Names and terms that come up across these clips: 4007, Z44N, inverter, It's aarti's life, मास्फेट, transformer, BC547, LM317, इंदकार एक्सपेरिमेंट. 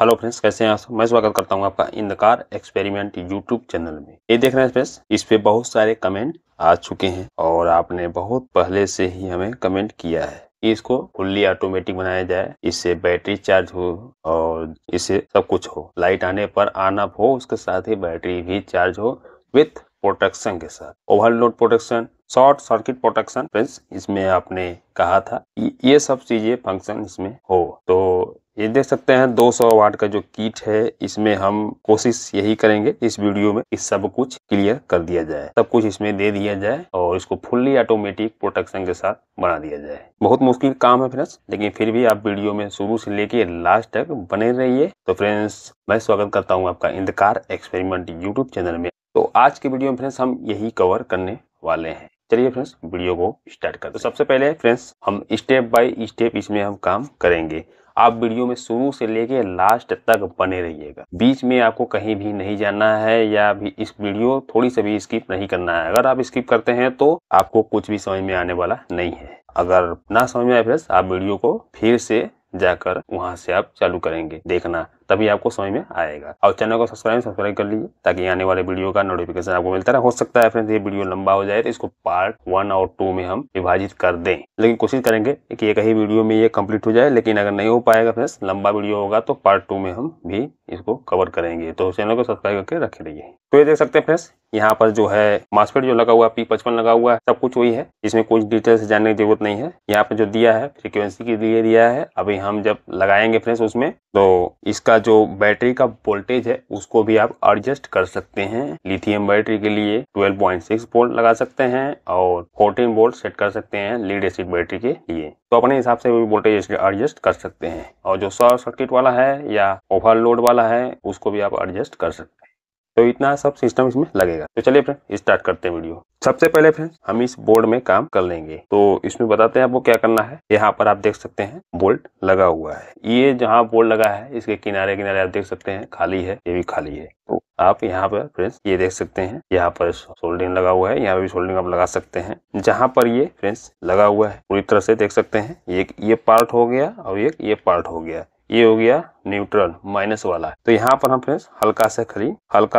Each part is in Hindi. हेलो फ्रेंड्स, कैसे हैं आप? मैं स्वागत करता हूं आपका इंदकार एक्सपेरिमेंट यूट्यूब चैनल में। ये देख रहे हैं फ्रेंड्स, इस पे बहुत सारे कमेंट आ चुके हैं और आपने बहुत पहले से ही हमें कमेंट किया है। इसको फुल्ली ऑटोमेटिक बनाया जाए, इससे बैटरी चार्ज हो और इससे सब कुछ हो, लाइट आने पर ऑन ऑफ हो, उसके साथ ही बैटरी भी चार्ज हो विथ प्रोटेक्शन के साथ। Overload protection, short circuit protection, friends इसमें आपने कहा था ये सब चीजें फंक्शन इसमें हो। तो ये देख सकते हैं 200 वाट का जो किट है, इसमें हम कोशिश यही करेंगे इस वीडियो में इस सब कुछ क्लियर कर दिया जाए, सब कुछ इसमें दे दिया जाए और इसको फुल्ली ऑटोमेटिक प्रोटेक्शन के साथ बना दिया जाए। बहुत मुश्किल काम है फ्रेंड्स, लेकिन फिर भी आप वीडियो में शुरू से लेके लास्ट तक बने रहिए। तो फ्रेंड्स, मैं स्वागत करता हूँ आपका इंदकार एक्सपेरिमेंट यूट्यूब चैनल में। तो आज के वीडियो में फ्रेंड्स हम यही कवर करने वाले हैं। चलिए फ्रेंड्स, वीडियो को स्टार्ट करते हैं। तो सबसे पहले फ्रेंड्स हम स्टेप बाय स्टेप इसमें हम काम करेंगे। आप वीडियो में शुरू से लेके लास्ट तक बने रहिएगा, बीच में आपको कहीं भी नहीं जाना है या भी इस वीडियो थोड़ी सी भी स्किप नहीं करना है। अगर आप स्किप करते हैं तो आपको कुछ भी समझ में आने वाला नहीं है। अगर ना समझ में आए फ्रेंड्स, आप वीडियो को फिर से जाकर वहां से आप चालू करेंगे देखना, तभी आपको समझ में आएगा। और चैनल को सब्सक्राइब कर लीजिए ताकि आने वाले वीडियो का नोटिफिकेशन आपको मिलता रहे। हो सकता है फ्रेंड्स ये वीडियो लंबा हो जाए तो इसको पार्ट 1 और 2 में हम विभाजित कर दें, लेकिन कोशिश करेंगे कि एक ही वीडियो में ये कंप्लीट हो जाए। लेकिन अगर नहीं हो पाएगा फ्रेंड्स, लंबा वीडियो होगा तो पार्ट 2 में हम भी इसको कवर करेंगे। तो चैनल को सब्सक्राइब करके रखे रहिए। तो ये देख सकते हैं फ्रेंड्स, यहाँ पर जो है मास्फेट जो लगा हुआ है, P55 लगा हुआ है, सब कुछ वही है। इसमें कुछ डिटेल्स जानने की जरूरत नहीं है। यहाँ पे जो दिया है फ्रीक्वेंसी के लिए दिया है, अभी हम जब लगाएंगे फ्रेंड्स उसमें तो इसका जो बैटरी का वोल्टेज है उसको भी आप एडजस्ट कर सकते हैं। लिथियम बैटरी के लिए 12.6 वोल्ट लगा सकते हैं और 14 वोल्ट सेट कर सकते हैं लीड एसिड बैटरी के लिए। तो अपने हिसाब से भी वोल्टेज एडजस्ट कर सकते हैं। और जो शॉर्ट सर्किट वाला है या ओवरलोड वाला है उसको भी आप एडजस्ट कर सकते हैं। तो इतना सब सिस्टम इसमें लगेगा। तो चलिए फ्रेंड्स स्टार्ट करते हैं वीडियो। सबसे पहले फ्रेंड्स हम इस बोर्ड में काम कर लेंगे। तो इसमें बताते हैं आपको क्या करना है। यहाँ पर आप देख सकते हैं बोल्ट लगा हुआ है, ये जहाँ बोल्ट लगा है इसके किनारे किनारे आप देख सकते हैं खाली है, ये भी खाली है। तो आप यहाँ पर फ्रेंड्स ये देख सकते हैं, यहाँ पर सोल्डरिंग लगा हुआ है, यहाँ पर भी सोल्डरिंग आप लगा सकते हैं। जहाँ पर ये फ्रेंड्स लगा हुआ है पूरी तरह से देख सकते हैं, एक ये पार्ट हो गया और एक ये पार्ट हो गया, ये हो गया न्यूट्रल माइनस वाला। तो यहाँ पर हम फ्रेंड्स हल्का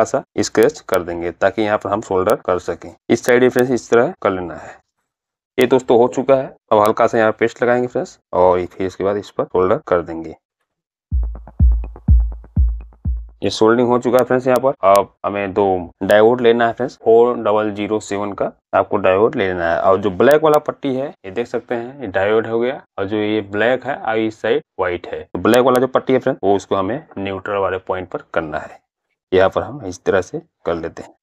सा स्क्रैच कर देंगे ताकि यहाँ पर हम सोल्डर कर सकें। इस साइड फ्रेंड्स इस तरह कर लेना है। ये दोस्तों हो चुका है। अब हल्का सा यहाँ पेस्ट लगाएंगे फ्रेंड्स और फिर इसके बाद इस पर सोल्डर कर देंगे। ये सोल्डिंग हो चुका है फ्रेंड्स। यहाँ पर अब हमें 2 डायोड लेना है फ्रेंड्स, 4007 का आपको डायोड लेना है। और जो ब्लैक वाला पट्टी है ये देख सकते हैं, ये डायोड हो गया और जो ये ब्लैक है और इस साइड व्हाइट है। तो ब्लैक वाला जो पट्टी है फ्रेंड्स वो उसको हमें न्यूट्रल वाले पॉइंट पर करना है। यहाँ पर हम इस तरह से कर लेते हैं।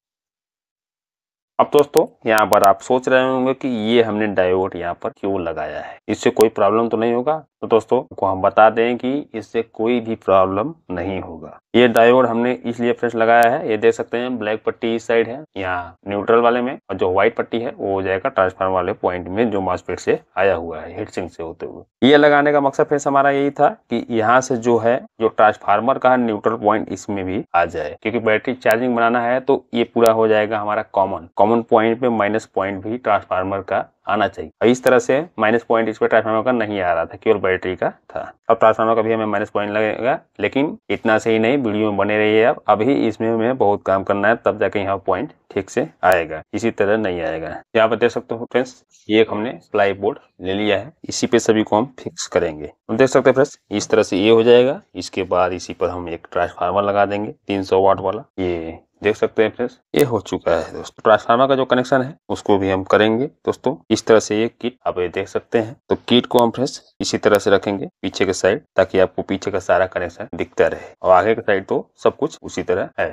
अब दोस्तों यहाँ पर आप सोच रहे होंगे कि ये हमने डायोड यहाँ पर क्यों लगाया है, इससे कोई प्रॉब्लम तो नहीं होगा। तो दोस्तों को हम बता दें कि इससे कोई भी प्रॉब्लम नहीं होगा। ये डायोड हमने इसलिए फ्रेंड्स लगाया है, ये देख सकते हैं ब्लैक पट्टी इस साइड है यहाँ न्यूट्रल वाले में, और जो व्हाइट पट्टी है वो हो जाएगा ट्रांसफार्मर वाले पॉइंट में जो मास्फेट से आया हुआ है हीट सिंक से होते हुए। ये लगाने का मकसद फ्रेंड्स हमारा यही था कि यहाँ से जो है जो ट्रांसफार्मर का न्यूट्रल पॉइंट इसमें भी आ जाए, क्योंकि बैटरी चार्जिंग बनाना है तो ये पूरा हो जाएगा हमारा कॉमन पॉइंट पे माइनस पॉइंट भी ट्रांसफार्मर का आना चाहिए। और इस तरह से माइनस पॉइंट इस पर ट्रांसफार्मर का नहीं आ रहा था, केवल बैटरी का था। अब ट्रांसफार्मर का भी हमें माइनस पॉइंट लगेगा। लेकिन इतना से ही नहीं, वीडियो में बने रहिए आप। अभी इसमें हमें बहुत काम करना है, तब जाके यहाँ पॉइंट ठीक से आएगा, इसी तरह नहीं आएगा। यहाँ पर देख सकते हो फ्रेंड्स ये हमने प्लाई बोर्ड ले लिया है, इसी पे सभी को हम फिक्स करेंगे। हम देख सकते हैं फ्रेंड्स इस तरह से ये हो जाएगा। इसके बाद इसी पर हम एक ट्रांसफार्मर लगा देंगे 300 वाट वाला, ये देख सकते हैं फ्रेंड्स ये हो चुका है। दोस्तों ट्रांसफार्मर का जो कनेक्शन है उसको भी हम करेंगे। दोस्तों इस तरह से ये किट आप ये देख सकते हैं। तो किट को हम फ्रेंड्स इसी तरह से रखेंगे पीछे के साइड, ताकि आपको पीछे का सारा कनेक्शन दिखता रहे। और आगे के साइड तो सब कुछ उसी तरह है।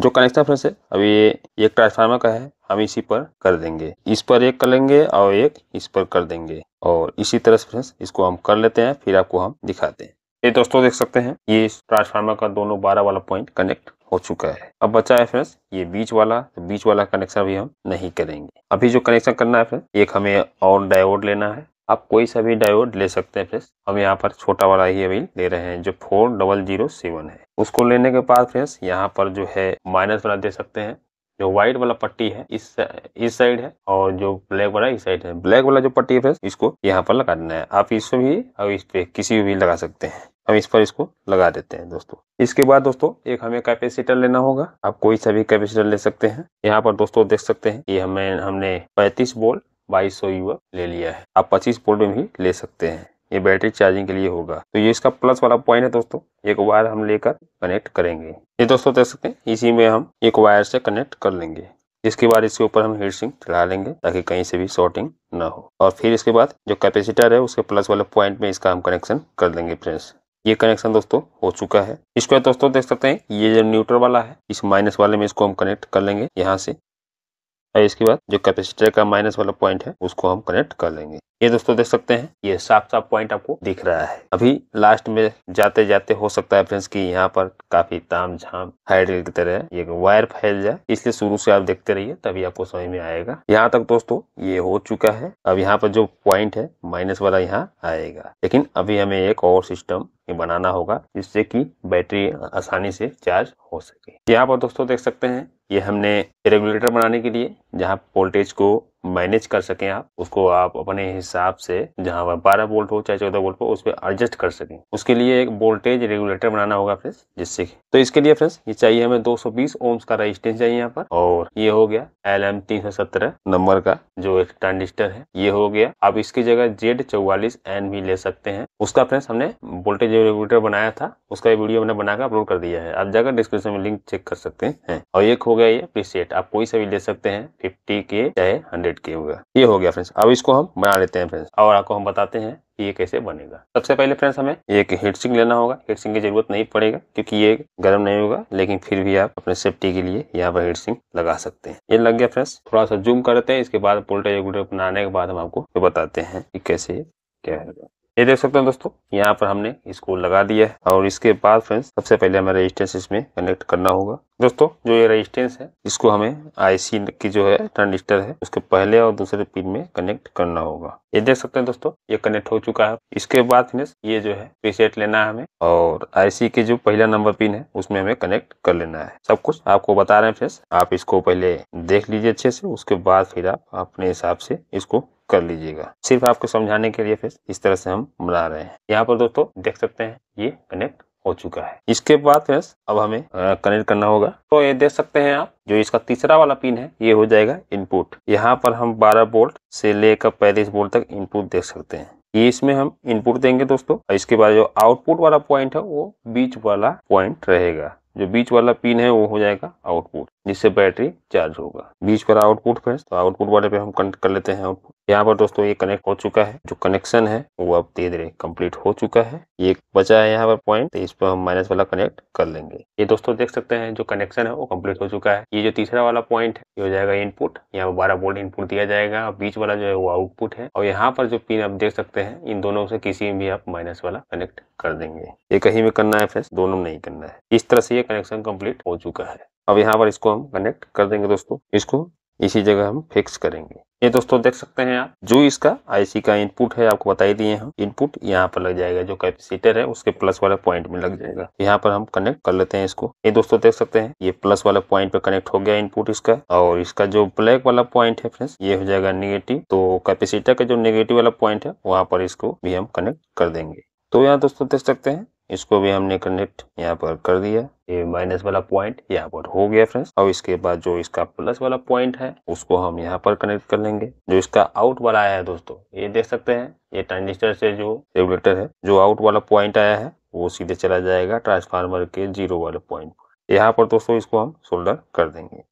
जो कनेक्शन फ्रेंड्स है अब ये एक ट्रांसफार्मर का है, हम इसी पर कर देंगे, इस पर एक करेंगे और एक इस पर कर देंगे। और इसी तरह से फ्रेंड्स इसको हम कर लेते हैं, फिर आपको हम दिखाते हैं। ये दोस्तों देख सकते हैं ये ट्रांसफार्मर का दोनों 12 वाला पॉइंट कनेक्ट हो चुका है। अब बचा है फ्रेंड्स ये बीच वाला, तो बीच वाला कनेक्शन भी हम नहीं करेंगे। अभी जो कनेक्शन करना है फ्रेंड्स, एक हमें और डायोड लेना है। आप कोई सा भी डायोड ले सकते हैं फ्रेंड्स, हम यहाँ पर छोटा वाला ही अभी ले रहे हैं जो 4007 है। उसको लेने के बाद फ्रेंड्स यहाँ पर जो है माइनस वाला दे सकते हैं, जो व्हाइट वाला पट्टी है इस साइड है और जो ब्लैक वाला इस साइड है। ब्लैक वाला जो पट्टी है फ्रेंड्स इसको यहाँ पर लगा देना है। आप इसको भी और इस पे किसी भी लगा सकते हैं। हम इस पर इसको लगा देते हैं दोस्तों। इसके बाद दोस्तों एक हमें कैपेसिटर लेना होगा, आप कोई सा भी कैपेसिटर ले सकते हैं। यहाँ पर दोस्तों देख सकते हैं ये हमने 35 वोल्ट 2200 यूआ ले लिया है, आप 25 वोल्ट में भी ले सकते हैं। ये बैटरी चार्जिंग के लिए होगा। तो ये इसका प्लस वाला पॉइंट है दोस्तों, एक वायर हम लेकर कनेक्ट करेंगे। ये दोस्तों देख सकते हैं इसी में हम एक वायर से कनेक्ट कर लेंगे। इसके बाद इसके ऊपर हम हीट सिंक चढ़ा लेंगे ताकि कहीं से भी शॉर्टिंग ना हो। और फिर इसके बाद जो कैपेसिटर है उसके प्लस वाले पॉइंट में इसका हम कनेक्शन कर देंगे। फ्रेंड्स ये कनेक्शन दोस्तों हो चुका है। इसके बाद दोस्तों देख सकते हैं ये जो न्यूट्रल वाला है इस माइनस वाले में इसको हम कनेक्ट कर लेंगे यहाँ से। और इसके बाद जो कैपेसिटर का माइनस वाला पॉइंट है उसको हम कनेक्ट कर लेंगे। ये दोस्तों देख सकते हैं ये साफ साफ पॉइंट आपको दिख रहा है। अभी लास्ट में जाते जाते हो सकता है फ्रेंड्स कि यहाँ पर काफी ताम झाम हाइड्रिल की तरह ये वायर फैल जाए, इसलिए शुरू से आप देखते रहिए तभी आपको समझ में आएगा। यहाँ तक दोस्तों ये हो चुका है। अब यहाँ पर जो पॉइंट है माइनस वाला यहाँ आएगा, लेकिन अभी हमें एक और सिस्टम बनाना होगा जिससे कि बैटरी आसानी से चार्ज हो सके। यहाँ पर दोस्तों देख सकते हैं ये हमने रेगुलेटर बनाने के लिए जहाँ वोल्टेज को मैनेज कर सकें आप, उसको आप अपने हिसाब से जहाँ पर 12 वोल्ट हो चाहे 14 वोल्ट हो उस पर एडजस्ट कर सकें, उसके लिए एक वोल्टेज रेगुलेटर बनाना होगा फ्रेंड्स जिससे। तो इसके लिए फ्रेंड्स ये चाहिए हमें 220 ओम्स का रेजिस्टेंस चाहिए यहाँ पर, और ये हो गया LM317 नंबर का जो एक ट्रांजिस्टर है ये हो गया। आप इसकी जगह Z44N भी ले सकते हैं, उसका फ्रेंड्स हमने वोल्टेज रेगुलेटर बनाया था उसका वीडियो हमने बनाकर अपलोड कर दिया है, आप जाकर डिस्क्रिप्शन में लिंक चेक कर सकते हैं। और एक हो गया ये प्रीसेट, आप कोई सा भी ले सकते हैं 50K चाहे 100K होगा। ये हो गया फ्रेंड्स। अब इसको हम बना लेते हैं फ्रेंड्स और आपको हम बताते हैं ये कैसे बनेगा। सबसे पहले फ्रेंड्स हमें एक हीट सिंक लेना होगा। हीट सिंक की जरूरत नहीं पड़ेगा क्योंकि ये गर्म नहीं होगा, लेकिन फिर भी आप अपने सेफ्टी के लिए यहाँ पर हीट सिंक लगा सकते हैं। ये लग गया फ्रेंड्स। थोड़ा सा जूम करते हैं, इसके बाद वोल्टेज रेगुलेटर बनाने के बाद हम आपको बताते हैं कि कैसे क्या होगा। ये देख सकते हैं दोस्तों यहाँ पर हमने इसको लगा दिया है। और इसके बाद फ्रेंड्स सबसे पहले हमें रेजिस्टेंस इसमें कनेक्ट करना होगा। दोस्तों जो ये रेजिस्टेंस है इसको हमें IC की जो है ट्रांजिस्टर है उसके पहले और दूसरे पिन में कनेक्ट करना होगा। ये देख सकते हैं दोस्तों ये कनेक्ट हो चुका है। इसके बाद फ्रेंड्स ये जो है प्रीसेट लेना है हमें और IC के जो पहला नंबर पिन है उसमें हमें कनेक्ट कर लेना है। सब कुछ आपको बता रहे हैं फ्रेंड्स, आप इसको पहले देख लीजिए अच्छे से, उसके बाद फिर आप अपने हिसाब से इसको कर लीजिएगा। सिर्फ आपको समझाने के लिए फिर इस तरह से हम बना रहे हैं। यहाँ पर दोस्तों देख सकते हैं ये कनेक्ट हो चुका है। इसके बाद फ्रेंड्स अब हमें कनेक्ट करना होगा। तो ये देख सकते हैं आप जो इसका तीसरा वाला पिन है ये हो जाएगा इनपुट। यहाँ पर हम 12 वोल्ट से लेकर 35 वोल्ट तक इनपुट देख सकते हैं, ये इसमें हम इनपुट देंगे दोस्तों। और इसके बाद जो आउटपुट वाला पॉइंट है वो बीच वाला पॉइंट रहेगा, जो बीच वाला पिन है वो हो जाएगा आउटपुट जिससे बैटरी चार्ज होगा। बीच पर आउटपुट फ्रेंड्स, तो आउटपुट वाले पे हम कनेक्ट कर लेते हैं आउटपुट। यहाँ पर दोस्तों ये कनेक्ट हो चुका है, जो कनेक्शन है वो अब धीरे धीरे कंप्लीट हो चुका है। ये बचा है यहाँ पर पॉइंट, तो इस पर हम माइनस वाला कनेक्ट कर लेंगे। ये दोस्तों देख सकते हैं जो कनेक्शन है वो कम्प्लीट हो चुका है। ये जो तीसरा वाला पॉइंट है ये हो जाएगा इनपुट, यहाँ पर 12 वोल्ट इनपुट दिया जाएगा और बीच वाला जो है वो आउटपुट है। और यहाँ पर जो पिन आप देख सकते हैं इन दोनों से किसी में भी आप माइनस वाला कनेक्ट कर देंगे। ये कहीं में करना है फ्रेंड्स, दोनों में नहीं करना है। इस तरह से ये कनेक्शन कम्प्लीट हो चुका है। अब यहाँ पर इसको हम कनेक्ट कर देंगे दोस्तों, इसको इसी जगह हम फिक्स करेंगे। ये दोस्तों देख सकते हैं आप जो इसका IC का इनपुट है आपको बता ही दिए हैं, इनपुट यहाँ पर लग जाएगा, जो कैपेसिटर है उसके प्लस वाले पॉइंट में लग जाएगा। यहाँ पर हम कनेक्ट कर लेते हैं इसको। ये दोस्तों देख सकते हैं ये प्लस वाले पॉइंट पे कनेक्ट हो गया इनपुट इसका। और इसका जो ब्लैक वाला पॉइंट है फ्रेंड्स ये हो जाएगा नेगेटिव, तो कैपेसिटर का जो नेगेटिव वाला पॉइंट है वहाँ पर इसको भी हम कनेक्ट कर देंगे। तो यहाँ दोस्तों देख सकते हैं इसको भी हमने कनेक्ट यहाँ पर कर दिया। ये माइनस वाला पॉइंट यहाँ पर हो गया फ्रेंड्स। और इसके बाद जो इसका प्लस वाला पॉइंट है उसको हम यहाँ पर कनेक्ट कर लेंगे। जो इसका आउट वाला आया है दोस्तों ये देख सकते हैं, ये ट्रांजिस्टर से जो रेगुलेटर है जो आउट वाला पॉइंट आया है वो सीधे चला जाएगा ट्रांसफार्मर के 0 वाले पॉइंट। यहाँ पर दोस्तों इसको हम सोल्डर कर देंगे।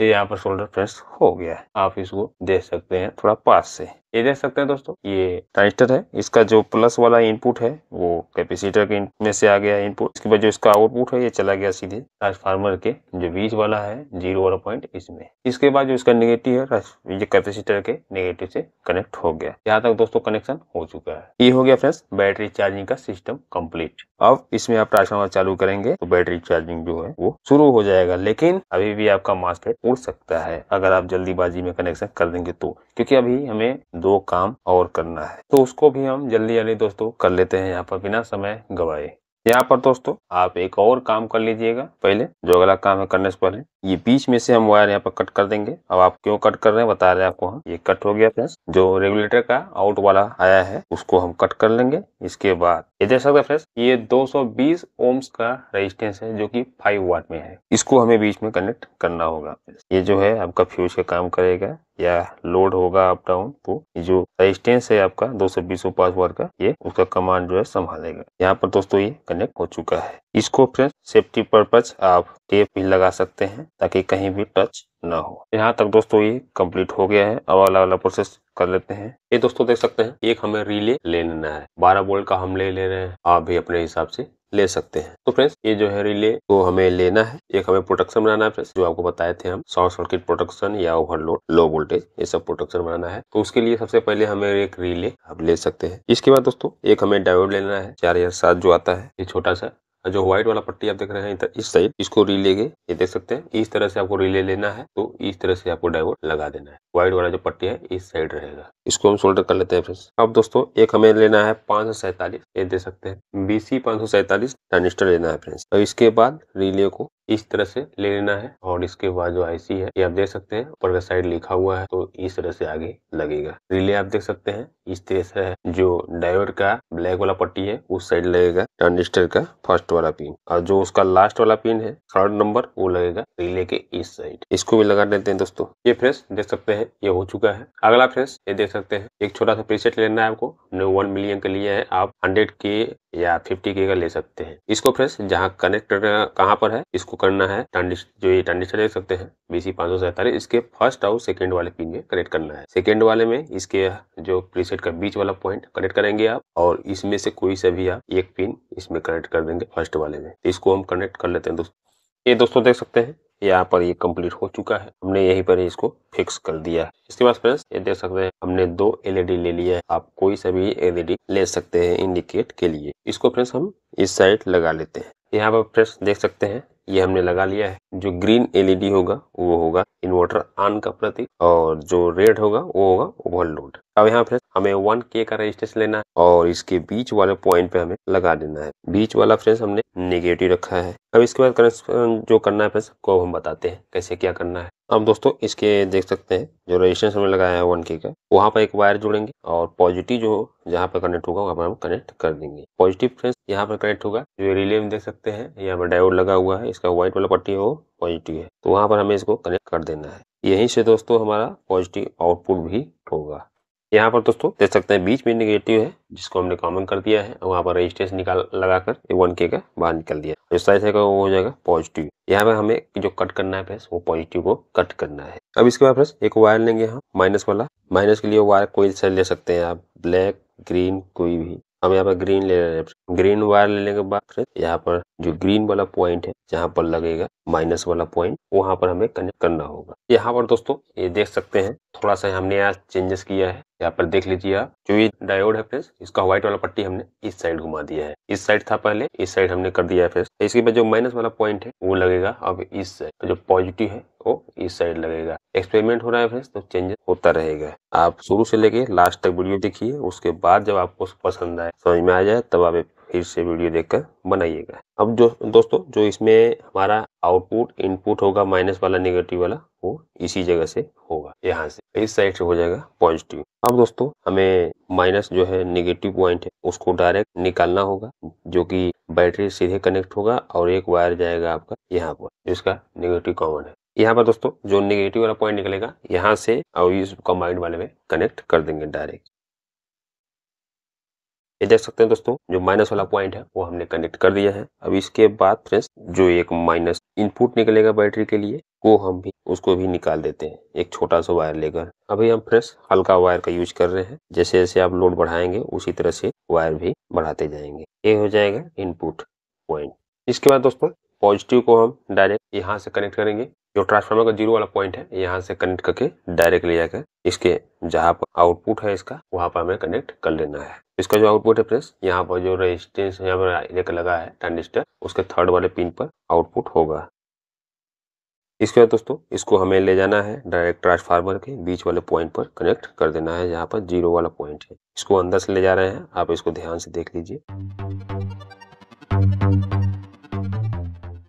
ये यहाँ पर सोल्डर फ्रेंड्स हो गया है, आप इसको देख सकते हैं थोड़ा पास से। ये देख सकते हैं दोस्तों ये ट्रांजिस्टर है, इसका जो प्लस वाला इनपुट है वो कैपेसिटर के में से आ गया इनपुट। इसके बाद जो इसका आउटपुट है ये चला गया सीधे ट्रांसफार्मर के जो बीच वाला है 0 वाला पॉइंट इसमें। इसके बाद जो इसका नेगेटिव है ये कैपेसिटर के नेगेटिव से कनेक्ट हो गया। यहाँ तक दोस्तों कनेक्शन हो चुका है। ये हो गया फ्रेंड्स बैटरी चार्जिंग का सिस्टम कम्प्लीट। अब इसमें आप ट्रांसफार्मर चालू करेंगे तो बैटरी चार्जिंग जो है वो शुरू हो जाएगा, लेकिन अभी भी आपका मास्फेट उड़ सकता है अगर आप जल्दीबाजी में कनेक्शन कर देंगे तो, क्योंकि अभी हमें 2 काम और करना है, तो उसको भी हम जल्दी दोस्तों कर लेते हैं यहाँ पर बिना समय गवाए। यहाँ पर दोस्तों आप एक और काम कर लीजिएगा। पहले जो अगला काम है करने से पहले ये बीच में से हम वायर यहाँ पर कट कर देंगे। अब आप क्यों कट कर रहे हैं बता रहे हैं आपको हम। ये कट हो गया फ्रेंड्स, जो रेगुलेटर का आउट वाला आया है उसको हम कट कर लेंगे। इसके बाद ये देख सकते हैं फ्रेंड्स, ये 220 ओम्स का रेजिस्टेंस है जो कि 5 वाट में है। इसको हमें बीच में कनेक्ट करना होगा। ये जो है आपका फ्यूज का काम करेगा या लोड होगा अप डाउन, तो जो रेजिस्टेंस है आपका 220 वाट का, ये उसका कमांड जो है संभालेगा। यहाँ पर दोस्तों ये कनेक्ट हो चुका है। इसको फ्रेंड्स सेफ्टी पर्पज आप टेप भी लगा सकते हैं ताकि कहीं भी टच ना हो। यहाँ तक दोस्तों ये कंप्लीट हो गया है। अब वाला प्रोसेस कर लेते हैं। ये दोस्तों देख सकते हैं एक हमें रिले लेना है, 12 वोल्ट का हम ले रहे हैं, आप भी अपने हिसाब से ले सकते हैं। तो फ्रेंड्स ये जो है रिले को हमें लेना है। एक हमें प्रोटेक्शन बनाना है फ्रेंड्स, जो आपको बताए थे हम, शॉर्ट सर्किट प्रोटेक्शन या ओवरलोड लो वोल्टेज, ये सब प्रोटेक्शन बनाना है। तो उसके लिए सबसे पहले हमें एक रिले आप ले सकते हैं। इसके बाद दोस्तों एक हमें डायोड लेना है 4007 जो आता है, ये छोटा सा जो व्हाइट वाला पट्टी आप देख रहे हैं इस साइड, इसको रिले के ये देख सकते हैं इस तरह से आपको रिले लेना है। तो इस तरह से आपको डायोड लगा देना है, व्हाइट वाला जो पट्टी है इस साइड रहेगा। इसको हम सोल्डर कर लेते हैं फ्रेंड्स। अब दोस्तों एक हमें लेना है 547, ये देख सकते हैं BC547 ट्रांजिस्टर लेना है फ्रेंड्स। और इसके बाद रिले को इस तरह से ले लेना है और इसके बाद जो आईसी है ये आप देख सकते हैं ऊपर का साइड लिखा हुआ है, तो इस तरह से आगे लगेगा। रिले आप देख सकते हैं इस तरह से है, जो डायोड का ब्लैक वाला पट्टी है उस साइड लगेगा ट्रांजिस्टर का फर्स्ट वाला पिन, और जो उसका लास्ट वाला पिन है 3rd नंबर वो लगेगा रिले के इस साइड। इसको भी लगा देते हैं दोस्तों। ये फ्रेंड्स देख सकते हैं ये हो चुका है। अगला फ्रेंड्स ये देख सकते हैं एक छोटा सा प्रीसेट लेना है आपको, हमने 1 मिलियन का लिया है, आप 100K या 50K का ले सकते हैं। इसको फ्रेंड्स जहाँ कनेक्ट कहाँ पर है इसको करना है, जो ये ट्रांजिस्टर देख सकते हैं BC547 इसके फर्स्ट और सेकंड वाले पिन में कनेक्ट करना है। सेकंड वाले में इसके जो प्रीसेट का बीच वाला पॉइंट कनेक्ट करेंगे आप, और इसमें से कोई सा भी आप एक पिन इसमें कनेक्ट कर देंगे फर्स्ट वाले में। इसको हम कनेक्ट कर लेते हैं दोस्तों। ये दोस्तों देख सकते हैं यहाँ पर ये कंप्लीट हो चुका है, हमने यहीं पर इसको फिक्स कर दिया है। इसके बाद फ्रेंड्स ये देख सकते हैं हमने 2 LED ले लिया है, आप कोई सा भी LED ले सकते हैं इंडिकेट के लिए। इसको फ्रेंड्स हम इस साइड लगा लेते हैं। यहाँ पर फ्रेंड्स देख सकते हैं ये हमने लगा लिया है। जो ग्रीन LED होगा वो होगा इन्वर्टर ऑन का प्रतीक, और जो रेड होगा वो होगा ओवरलोड। अब यहाँ फ्रेंड्स हमें 1K का रेजिस्टेंस लेना है और इसके बीच वाले पॉइंट पे हमें लगा देना है। बीच वाला फ्रेंड्स हमने नेगेटिव रखा है। अब इसके बाद कनेक्शन जो करना है फ्रेंड्स को हम बताते हैं कैसे क्या करना है। अब दोस्तों इसके देख सकते हैं जो रेजिस्टेंस हमने लगाया है 1K का, वहाँ पर एक वायर जोड़ेंगे और पॉजिटिव जो जहाँ पर कनेक्ट होगा वहाँ पर हम कनेक्ट कर देंगे। पॉजिटिव फ्रेंड्स यहाँ पर कनेक्ट होगा। जो रिले में देख सकते हैं यहाँ पर डायोड लगा हुआ है, इसका व्हाइट वाला पट्टी है वो पॉजिटिव है, तो वहाँ पर हमें इसको कनेक्ट कर देना है। यहीं से दोस्तों हमारा पॉजिटिव आउटपुट भी होगा। यहाँ पर दोस्तों देख सकते हैं बीच में नेगेटिव है जिसको हमने कॉमन कर दिया है, वहाँ पर रेजिस्टेंस निकाल लगाकर 1K का बाहर निकल दिया। जो साइज है वो हो जाएगा पॉजिटिव। यहाँ पर हमें जो कट करना है फ्रेंड्स वो पॉजिटिव को कट करना है। अब इसके बाद फ्रेंड्स एक वायर लेंगे हम माइनस वाला। माइनस के लिए वायर कोई सा ले सकते हैं आप, ब्लैक ग्रीन कोई भी, हम यहाँ पर ग्रीन ले रहे हैं। ग्रीन वायर लेने के बाद फ्रेंड्स यहाँ पर जो ग्रीन वाला पॉइंट है जहाँ पर लगेगा माइनस वाला पॉइंट वहाँ पर हमें कनेक्ट करना होगा। यहाँ पर दोस्तों ये देख सकते हैं थोड़ा सा हमने यहाँ चेंजेस किया है, यहाँ पर देख लीजिए आप। जो ये डायोड है फ्रेंड्स इसका व्हाइट वाला पट्टी हमने इस साइड घुमा दिया है, इस साइड था पहले, इस साइड हमने कर दिया है फ्रेंड्स। इसके बाद जो माइनस वाला पॉइंट है वो लगेगा अब इस साइड, जो पॉजिटिव है वो इस साइड लगेगा। एक्सपेरिमेंट हो रहा है फ्रेंड्स तो चेंजेस होता रहेगा। आप शुरू से लेके लास्ट तक वीडियो देखिए, उसके बाद जब आपको पसंद आए समझ में आ जाए तब आप फिर से वीडियो देखकर बनाइएगा। अब जो दोस्तों जो इसमें हमारा आउटपुट इनपुट होगा माइनस वाला नेगेटिव वाला वो इसी जगह से होगा, यहाँ से इस साइड से हो जाएगा पॉजिटिव। अब दोस्तों हमें माइनस जो है नेगेटिव पॉइंट है उसको डायरेक्ट निकालना होगा, जो कि बैटरी सीधे कनेक्ट होगा और एक वायर जाएगा आपका यहाँ पर जिसका नेगेटिव कॉमन है। यहाँ पर दोस्तों जो नेगेटिव वाला पॉइंट निकलेगा यहाँ से और इस कंबाइंड वाले में कनेक्ट कर देंगे डायरेक्ट। ये देख सकते हैं दोस्तों जो माइनस वाला पॉइंट है वो हमने कनेक्ट कर दिया है। अब इसके बाद फ्रेंड्स जो एक माइनस इनपुट निकलेगा बैटरी के लिए वो हम भी उसको भी निकाल देते हैं एक छोटा सा वायर लेकर। अभी हम फ्रेंड्स हल्का वायर का यूज कर रहे हैं, जैसे जैसे आप लोड बढ़ाएंगे उसी तरह से वायर भी बढ़ाते जाएंगे। ये हो जाएगा इनपुट पॉइंट। इसके बाद दोस्तों पॉजिटिव को हम डायरेक्ट यहाँ से कनेक्ट करेंगे, जो ट्रांसफार्मर का 0 वाला पॉइंट है यहाँ से कनेक्ट करके डायरेक्ट ले जाकर इसके जहाँ पर आउटपुट है इसका वहाँ पर हमें कनेक्ट कर लेना है। इसका जो आउटपुट है फ्रेंड्स यहाँ पर जो रेजिस्टेंस यहाँ पर लगा है ट्रांजिस्टर उसके 3rd वाले पिन पर आउटपुट होगा। इसके बाद दोस्तों इसको हमें ले जाना है डायरेक्ट ट्रांसफार्मर के बीच वाले पॉइंट पर कनेक्ट कर देना है, जहाँ पर 0 वाला पॉइंट है। इसको अंदर से ले जा रहे हैं आप, इसको ध्यान से देख लीजिए।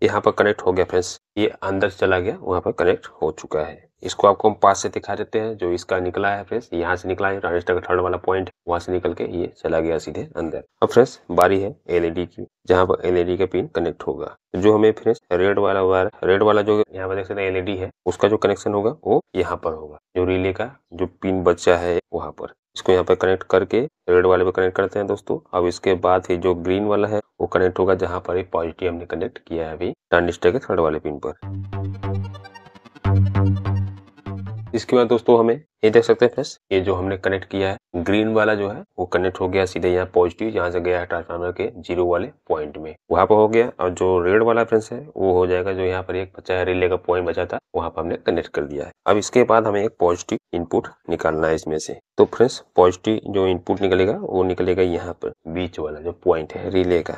यहाँ पर कनेक्ट हो गया फ्रेंड्स, ये अंदर चला गया, वहाँ पर कनेक्ट हो चुका है। इसको आपको हम पास से दिखा देते हैं, जो इसका निकला है फ्रेंड्स, यहाँ से निकला है ट्रांजिस्टर का थर्ड वाला पॉइंट, वहाँ से निकल के ये चला गया सीधे अंदर। अब फ्रेंड्स बारी है एलईडी की, जहाँ पर एलईडी का पिन कनेक्ट होगा। जो हमें फ्रेंड्स रेड वाला वायर, रेड वाला जो यहाँ पर देख सकते हैं एलईडी है, उसका जो कनेक्शन होगा वो यहाँ पर होगा, जो रिले का जो पिन बचा है वहाँ पर। इसको यहाँ पर कनेक्ट करके रेड वाले पे कनेक्ट करते हैं दोस्तों। अब इसके बाद ही जो ग्रीन वाला है वो कनेक्ट होगा, जहाँ पर ये पॉजिटिव हमने कनेक्ट किया है अभी ट्रांजिस्टर के थर्ड वाले पिन पर। इसके बाद दोस्तों हमें ये देख सकते हैं फ्रेंड्स, ये जो हमने कनेक्ट किया है ग्रीन वाला जो है वो कनेक्ट हो गया सीधे यहाँ पॉजिटिव, यहाँ से गया है ट्रांसफार्मर के जीरो वाले पॉइंट में, वहाँ पर हो गया। और जो रेड वाला फ्रेंड्स है वो हो जाएगा, जो यहाँ पर एक बचा है रिले का पॉइंट बचा था, वहाँ पर हमने कनेक्ट कर दिया है। अब इसके बाद हमें एक पॉजिटिव इनपुट निकालना है इसमें से। तो फ्रेंड्स पॉजिटिव जो इनपुट निकलेगा वो निकलेगा यहाँ पर बीच वाला जो पॉइंट है रिले का,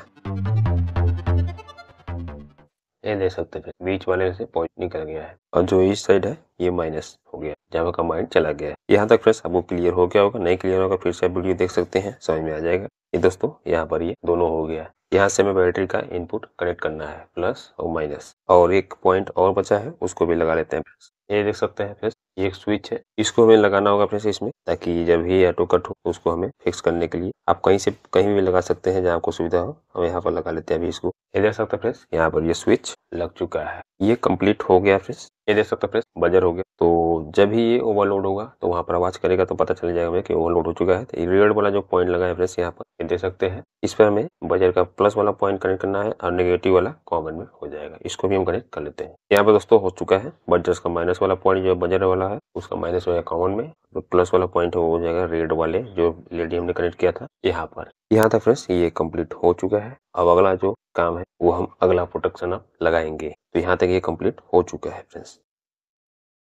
ये देख सकते हैं बीच वाले से पॉइंट निकल गया है। और जो इस साइड है ये माइनस हो गया, जहाँ का माइंड चला गया है। यहाँ तक फ्रेंड्स आपको क्लियर हो गया होगा, नहीं क्लियर होगा फिर से आप वीडियो देख सकते हैं, समझ में आ जाएगा। ये दोस्तों यहाँ पर ये दोनों हो गया। यहाँ से हमें बैटरी का इनपुट कनेक्ट करना है, प्लस और माइनस, और एक पॉइंट और बचा है उसको भी लगा लेते हैं फ्रेंड्स। ये देख सकते हैं फ्रेंड्स, ये एक स्विच है, इसको हमें लगाना होगा फ्रेंड्स इसमें, ताकि जब भी ऑटो कट हो उसको हमें फिक्स करने के लिए। आप कहीं से कहीं भी लगा सकते हैं जहाँ आपको सुविधा हो, हम यहाँ पर लगा लेते हैं अभी इसको। ये देख सकते हैं फ्रेंड्स, यहाँ पर ये स्विच लग चुका है, ये कंप्लीट हो गया फ्रेंड्स। ये देख सकते हैं फ्रेंड्स बजर हो गया, तो जब भी ये ओवरलोड होगा तो वहाँ पर आवाज करेगा, तो पता चल जाएगा कि ओवरलोड हो चुका है। तो रेड वाला जो पॉइंट लगा है फ्रेंड्स यहाँ पर, ये देख सकते हैं, इस पर हमें बजर का प्लस वाला पॉइंट कनेक्ट करना है, और नेगेटिव वाला कॉमन में हो जाएगा, इसको भी हम कनेक्ट कर लेते हैं। यहाँ पर दोस्तों हो चुका है, बजर का माइनस वाला पॉइंट जो बजर वाला है उसका माइनस हो जाएगा कॉमन में, तो प्लस वाला पॉइंट हो जाएगा रेड वाले जो एलईडी हमने कनेक्ट किया था यहाँ पर। यहाँ तक फ्रेंड्स ये कंप्लीट हो चुका है। अब अगला जो काम है वो हम अगला प्रोटेक्शन अब लगाएंगे। तो यहाँ तक ये कंप्लीट हो चुका है फ्रेंड्स।